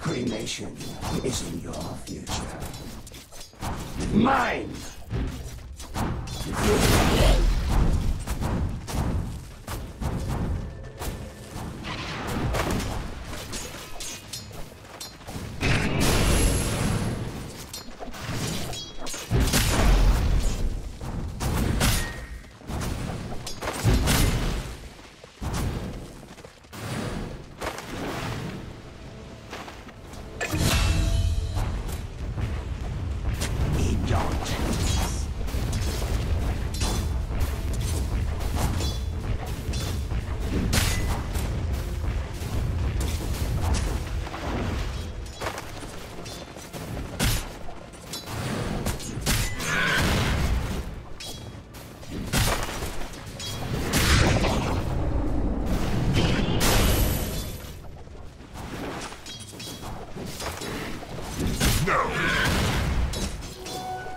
Cremation is in your future. Mine!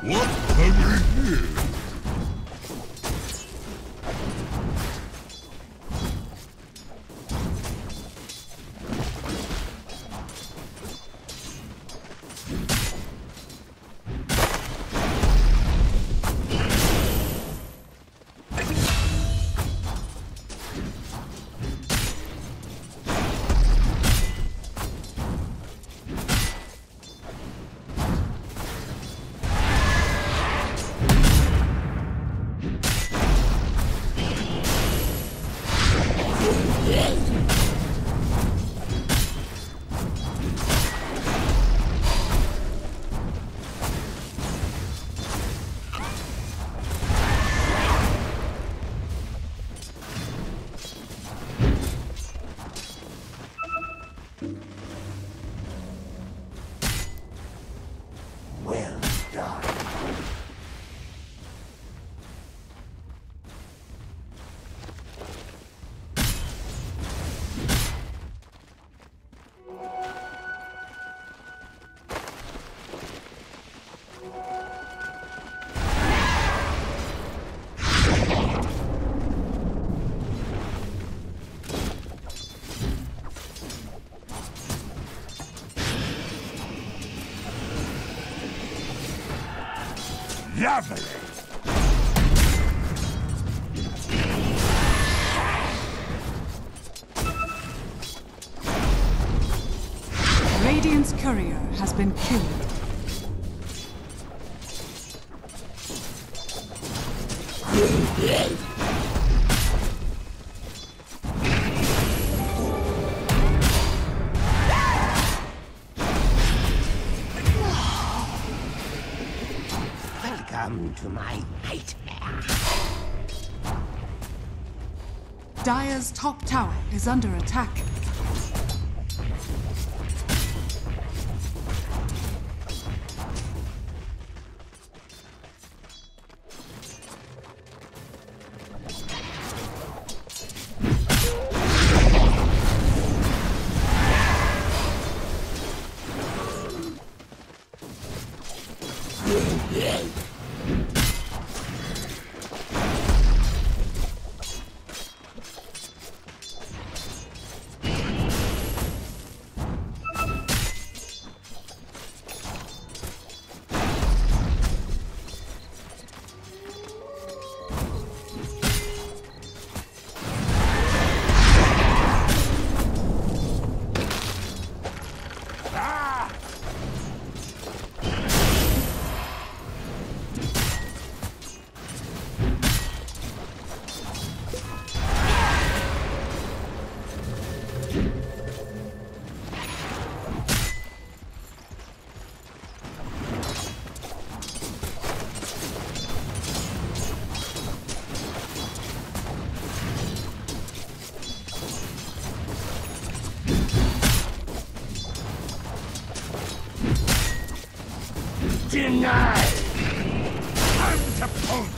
What have we here? Lovely. Radiant's courier has been killed. Come to my nightmare. Dire's top tower is under attack. denied! Time to punch!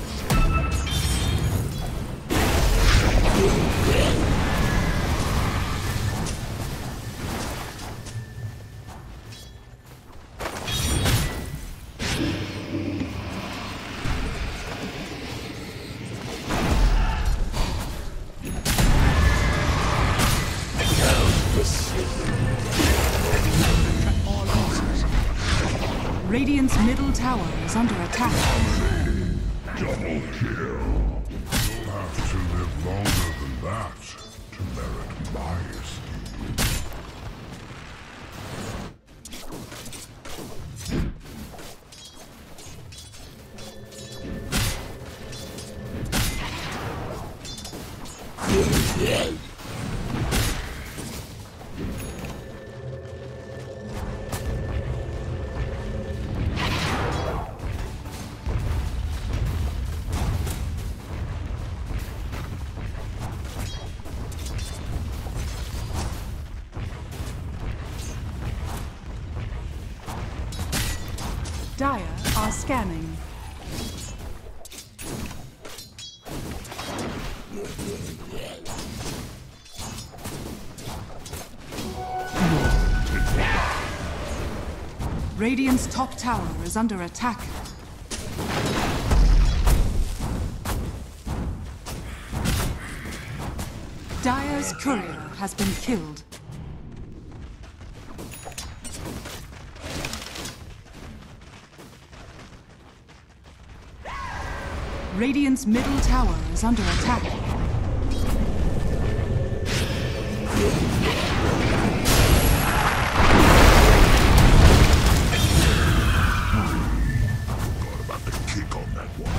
Radiant's middle tower is under attack. Double kill. You'll have to live longer than that to merit my escape. Dire are scanning. Radiant's top tower is under attack. Dire's courier has been killed. Radiant's middle tower is under attack. Thought about the kick on that one.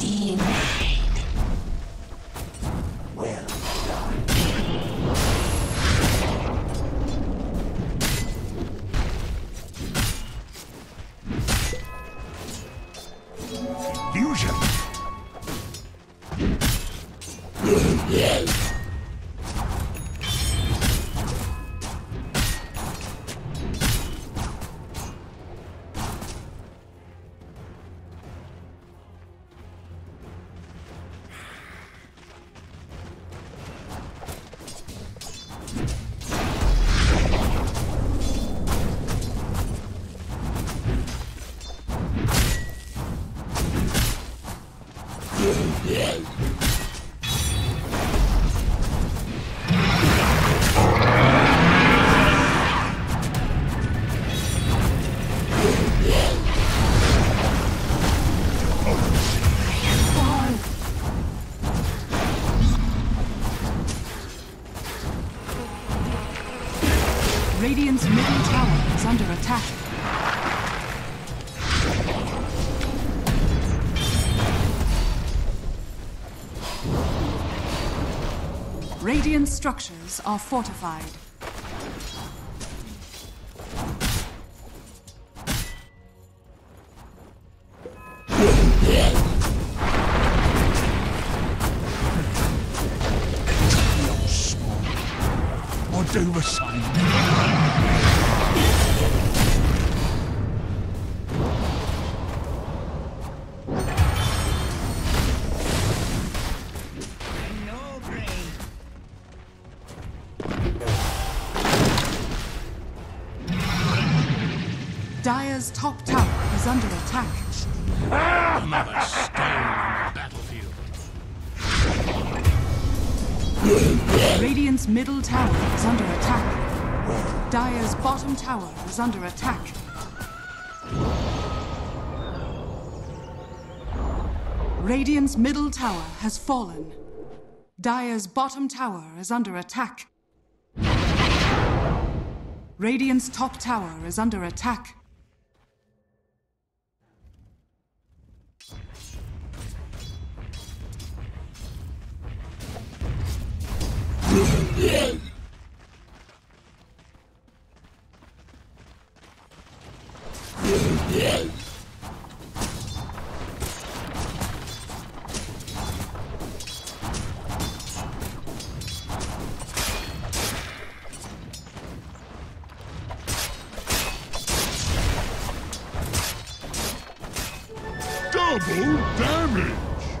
Denied. Well done. Radiant's middle tower is under attack. Radiant structures are fortified. I'll do the same. Dire's top tower is under attack. Another stone on the battlefield. Radiant's middle tower is under attack. Dire's bottom tower is under attack. Radiant's middle tower has fallen. Dire's bottom tower is under attack. Radiant's top tower is under attack. Double damage!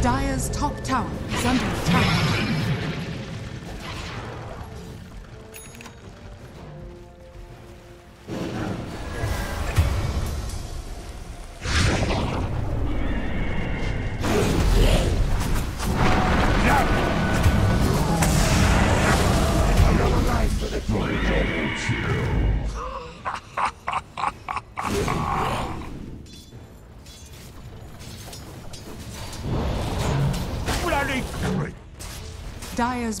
Dire's top tower is under attack. Dire's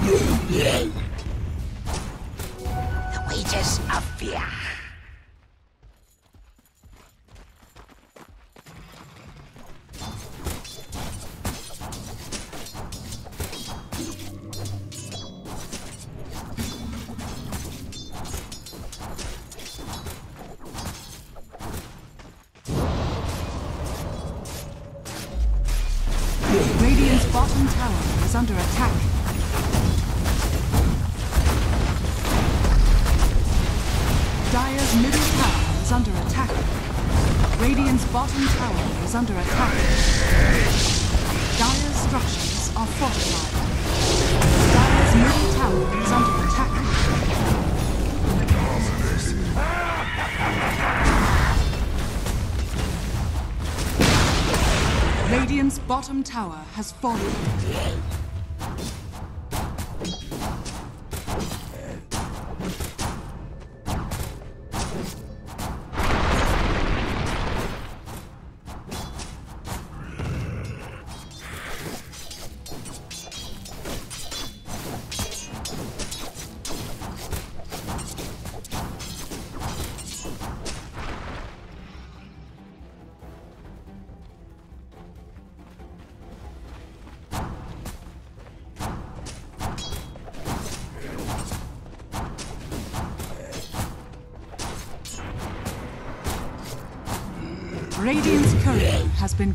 The wages of fear. Radiant's bottom tower is under attack. Dire's middle tower is under attack. Radiant's bottom tower is under attack. Dire's structures are fortified. Dire's middle tower is under attack. Radiant's bottom tower has fallen. Radiant's courier has been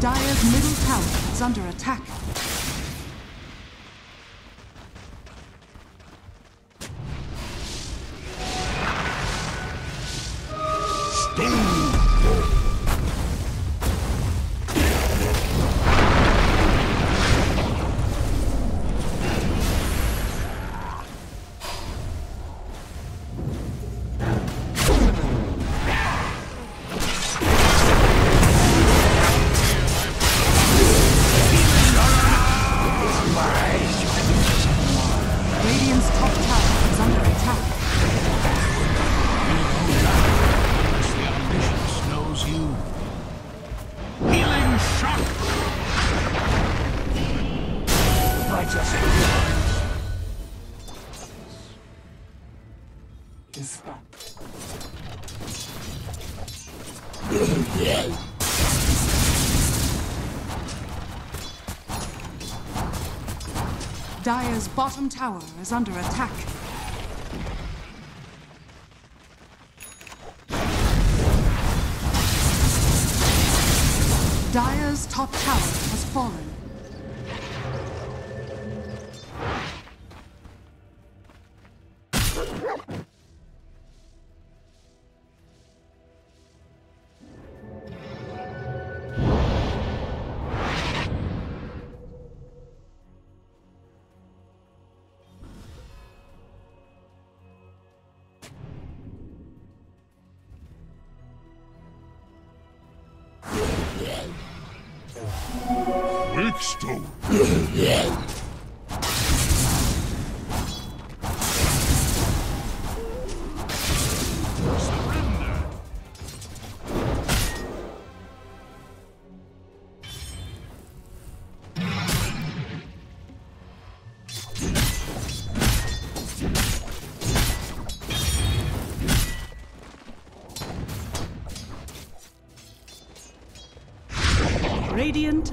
Dire's middle tower is under attack. Dire's bottom tower is under attack. Dire's top tower has fallen. Wakestone. Surrender. Radiant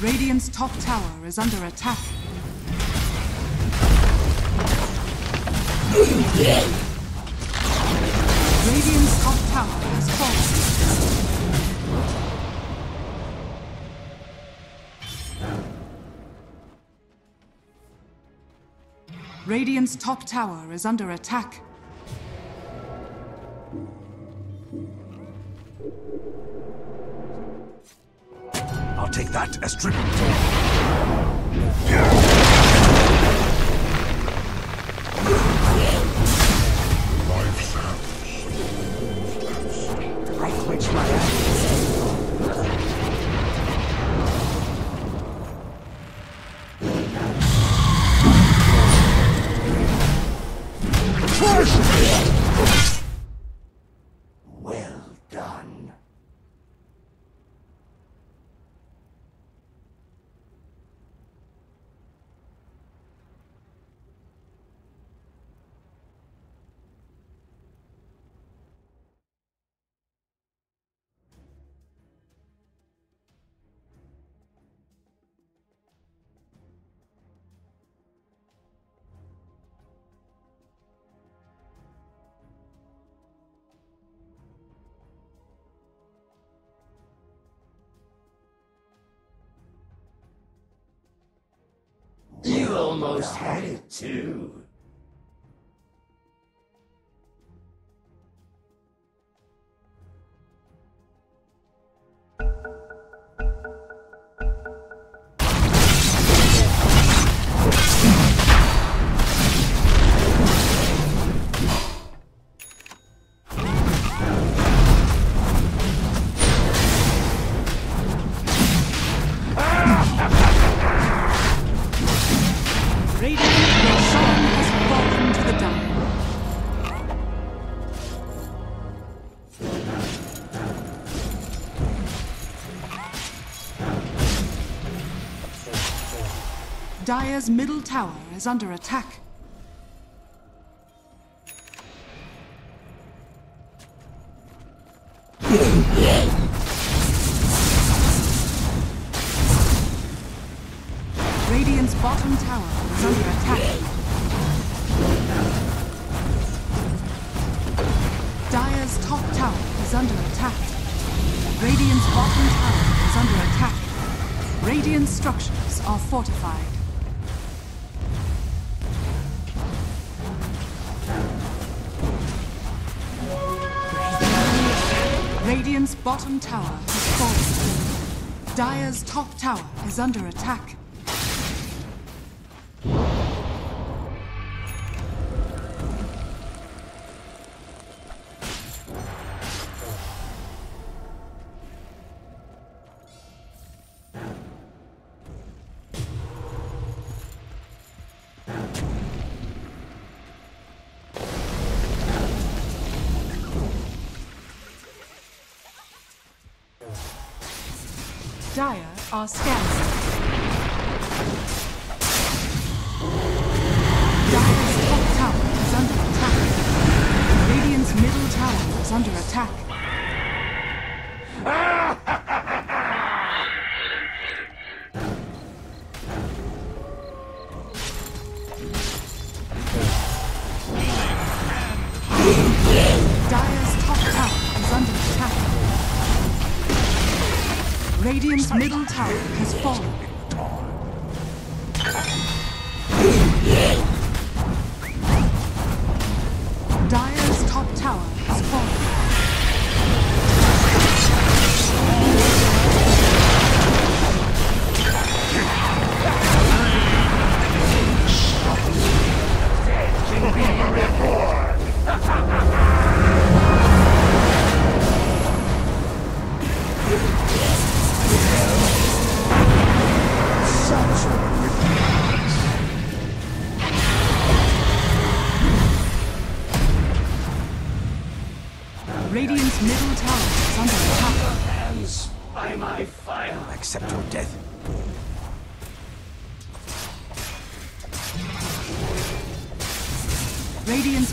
Radiant's top tower is under attack. Radiant's top tower has fallen. Radiant's top tower is under attack. I'll take that as triple kill. I quench my ass. Almost had it too. Dyer's middle tower is under attack. Radiant's bottom tower is under attack. Dire's top tower is under attack. Radiant's bottom tower is under attack. Radiant structures are fortified. Radiant's bottom tower has fallen. Dire's top tower is under attack. Dire are scanning. Dire's top tower is under attack. Radiant's middle tower is under attack. Dire's top tower is under attack. Radiant's middle tower has fallen. Dire's top tower has fallen. Radiant's middle tower is under attack. Your hands by my fire. Accept your death. Radiant's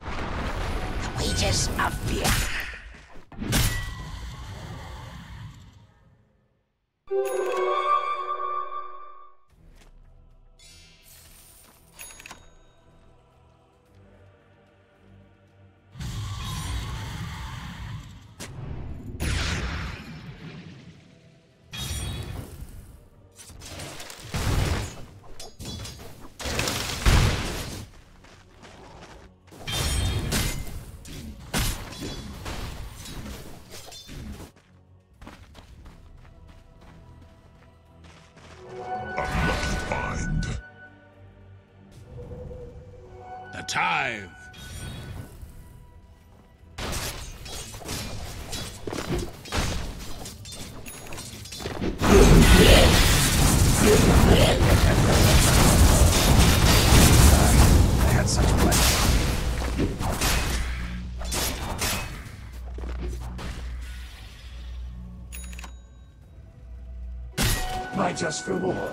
The wages of fear. Time. I had such pleasure. My just reward.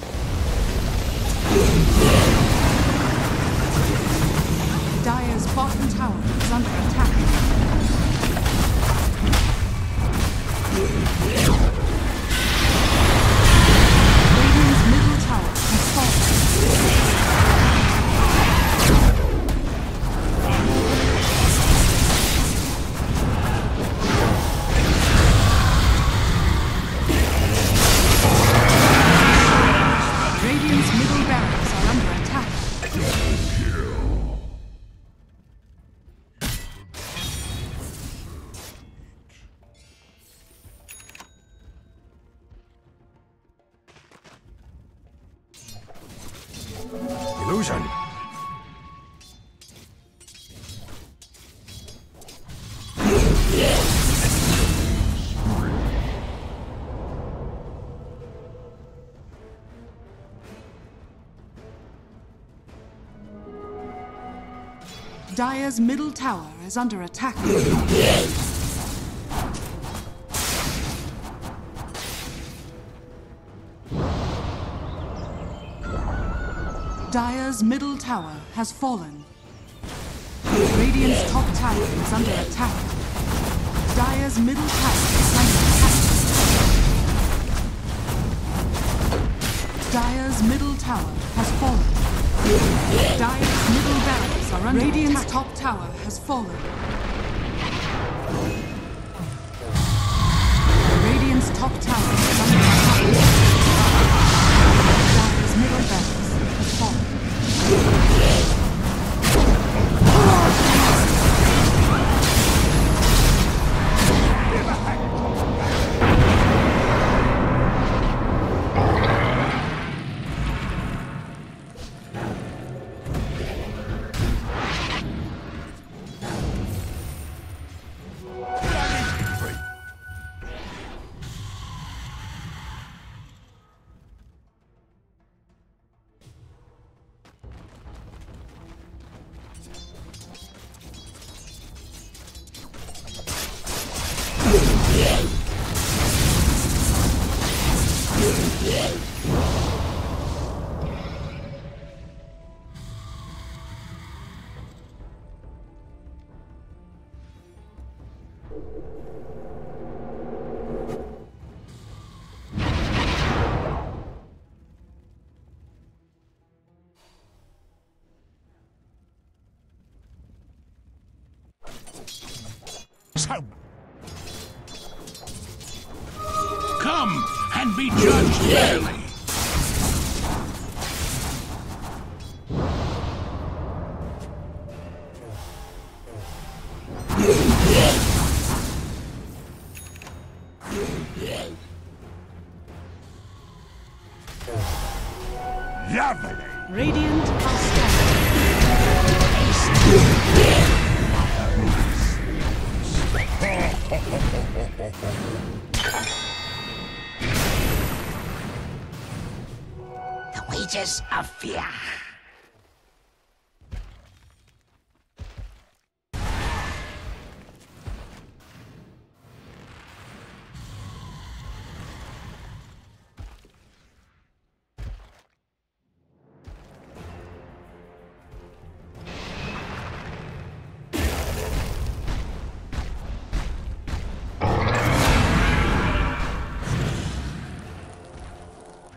Dire's bottom tower is under attack. Radiant's middle tower is falling. Radiant's middle barracks are under attack. Dire's middle tower is under attack. Dire's middle tower has fallen. Radiant's top tower is under attack. Dire's middle tower is under attack. Dire's middle tower has fallen. Dire's middle barracks are under Radiant's attack. Top tower has fallen. Radiant's top tower is under attack. Dire's middle barracks. Come and be judged fairly. Lovely. Radiant hostile. The wages of fear.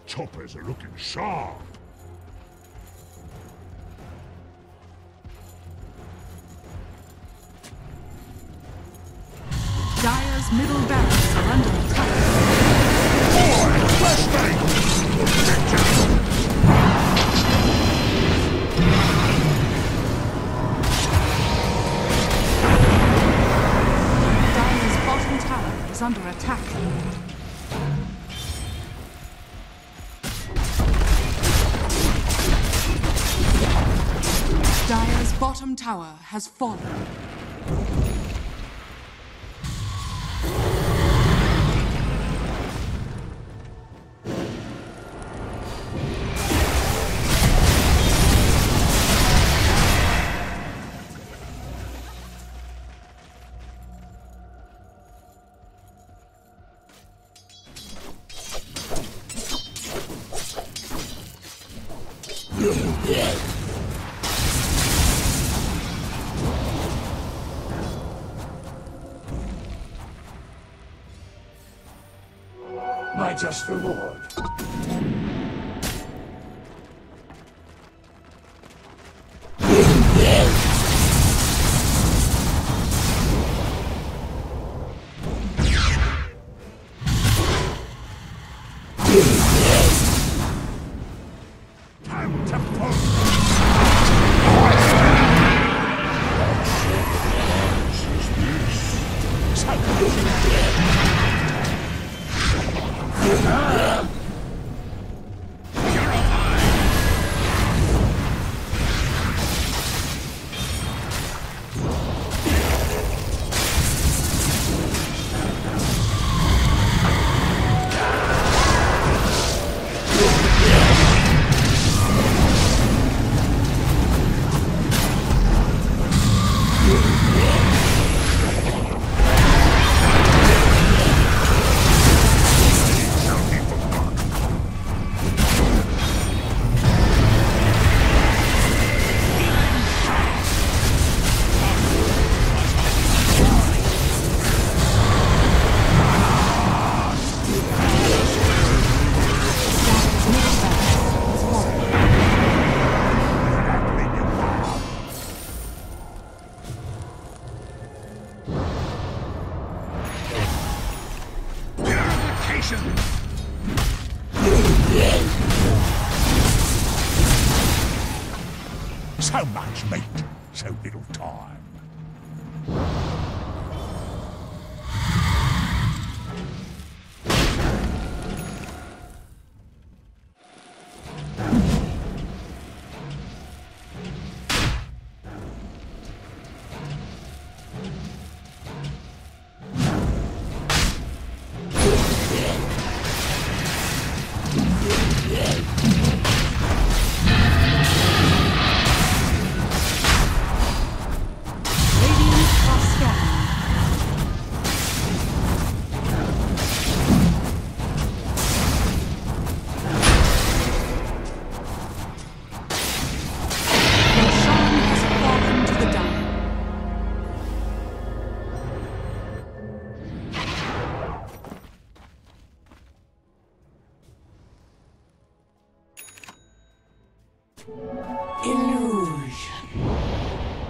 Choppers are looking sharp. Dire's middle barracks are under attack. More flashbang! Dire's bottom tower is under attack. Dire's bottom tower has fallen. My just reward. So much meat, so little time.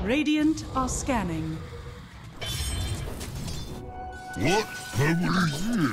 Radiant are scanning. What family you?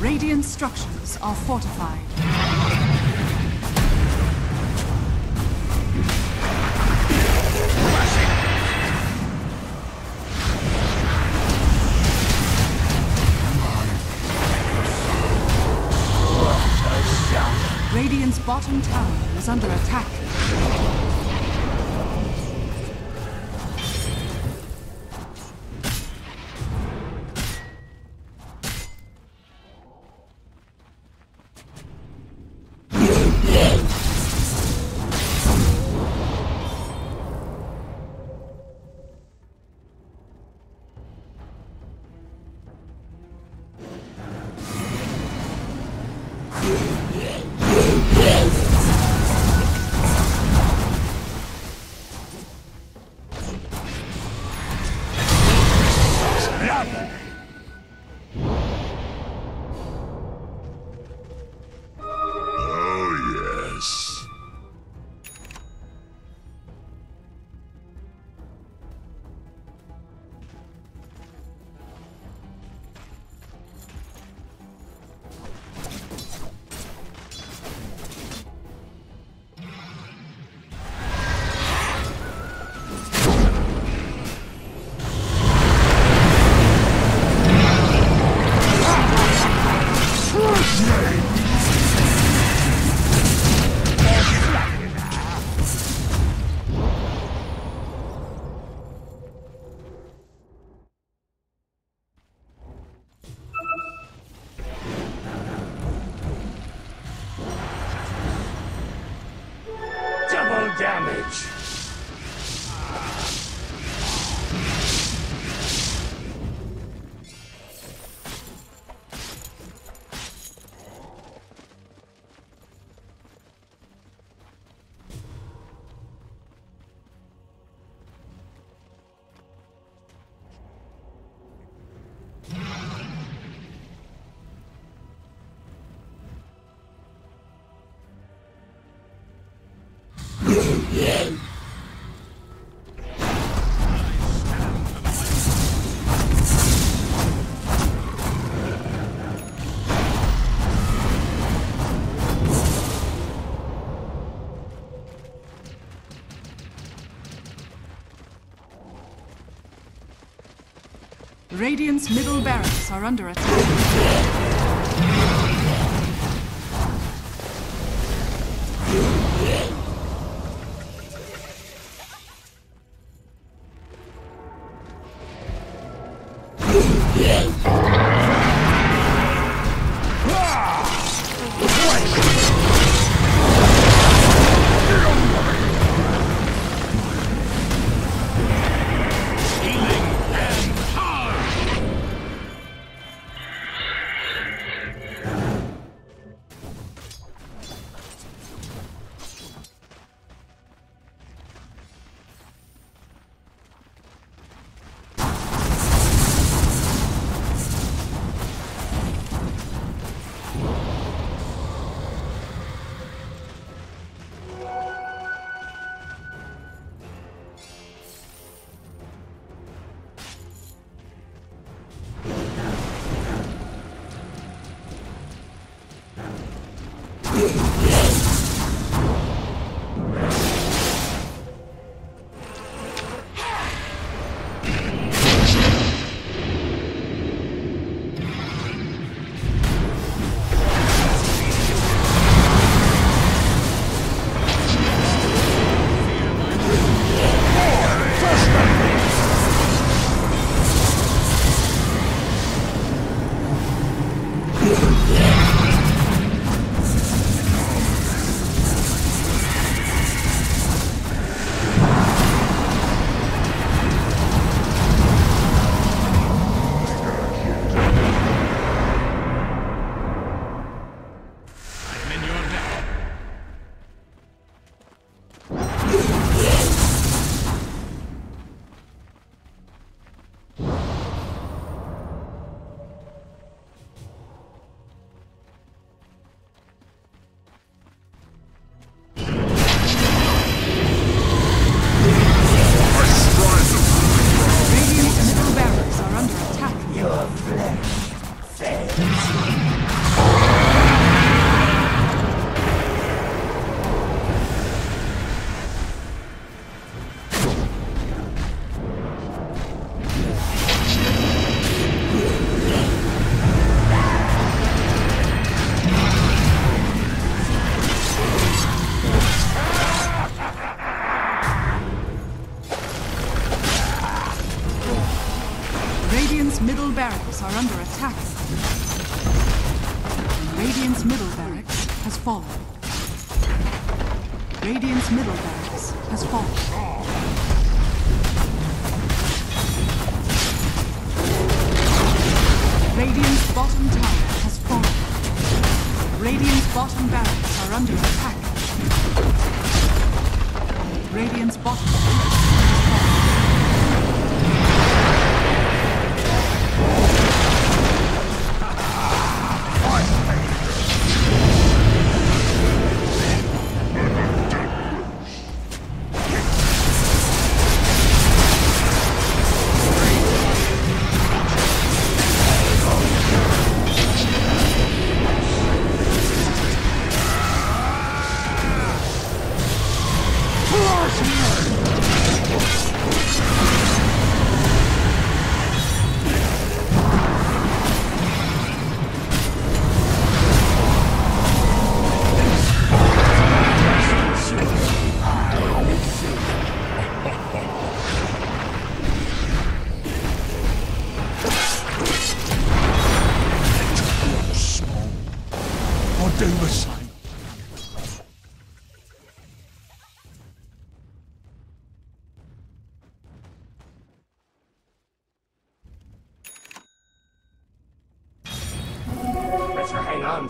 Radiant structures are fortified. Blessing. bottom tower is under attack. Radiant's middle barracks are under attack. Radiant's middle barracks are under attack. Radiant's middle barracks has fallen. Radiant's middle barracks has fallen. Radiant's bottom tower has fallen. Radiant's bottom barracks are under attack. Radiant's bottom barracks has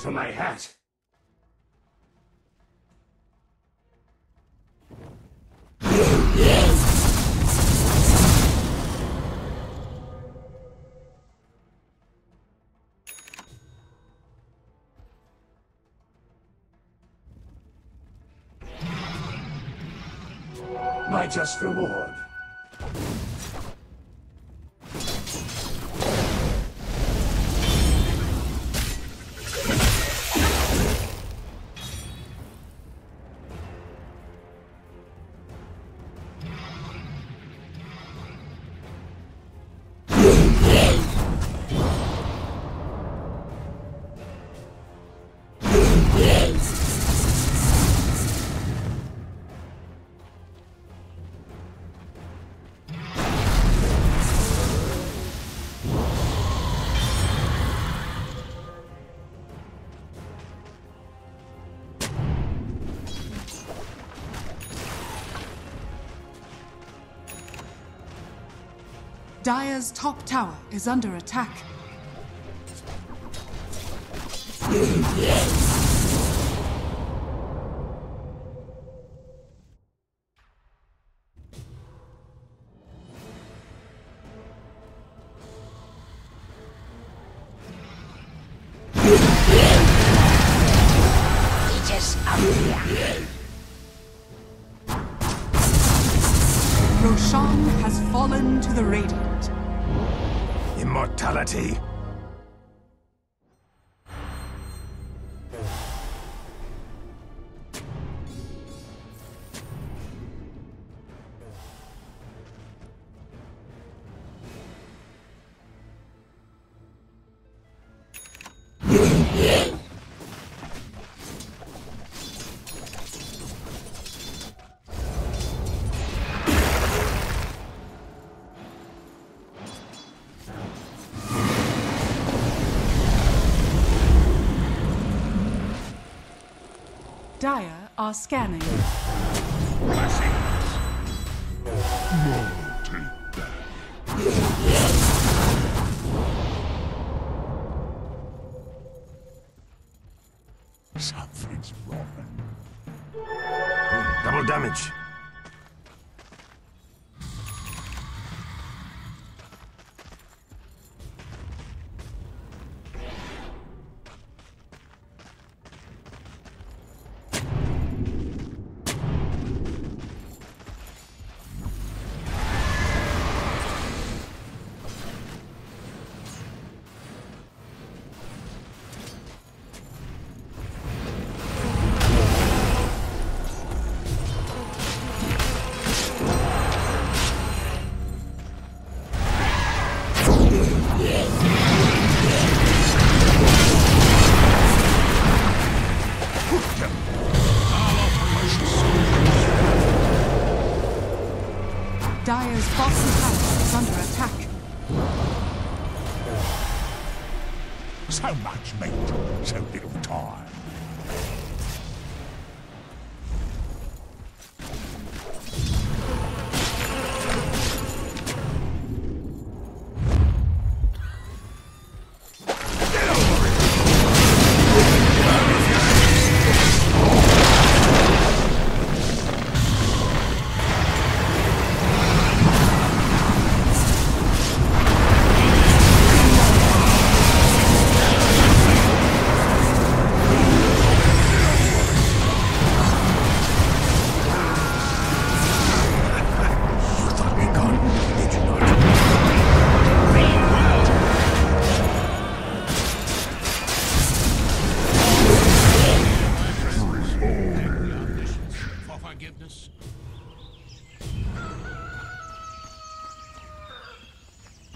to my hat. My just reward. Dire's top tower is under attack. Roshan has fallen to the Radiant. Immortality. Dire are scanning. Blessings. No, take that. Something's wrong. Double damage. Dire's bottom tower is under attack. So much meat, so little time.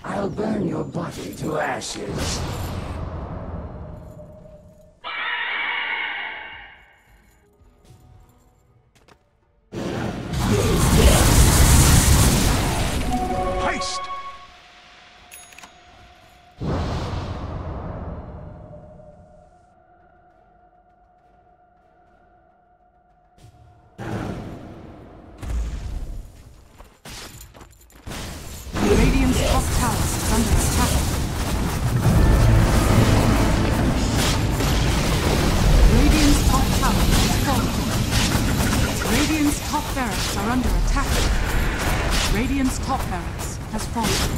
I'll burn your body to ashes. Haste! Radiant's top barracks has fallen.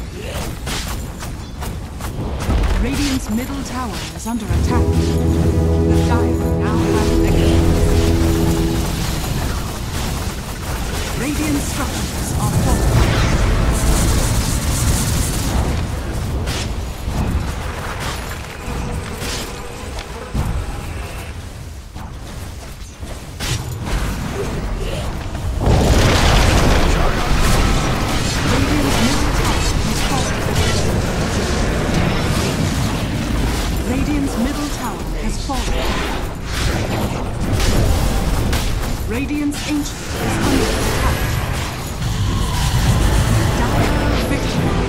Radiant's middle tower is under attack. The Dire now have victory. Radiant structures are falling. Radiant's ancient is under attack. Dire victory.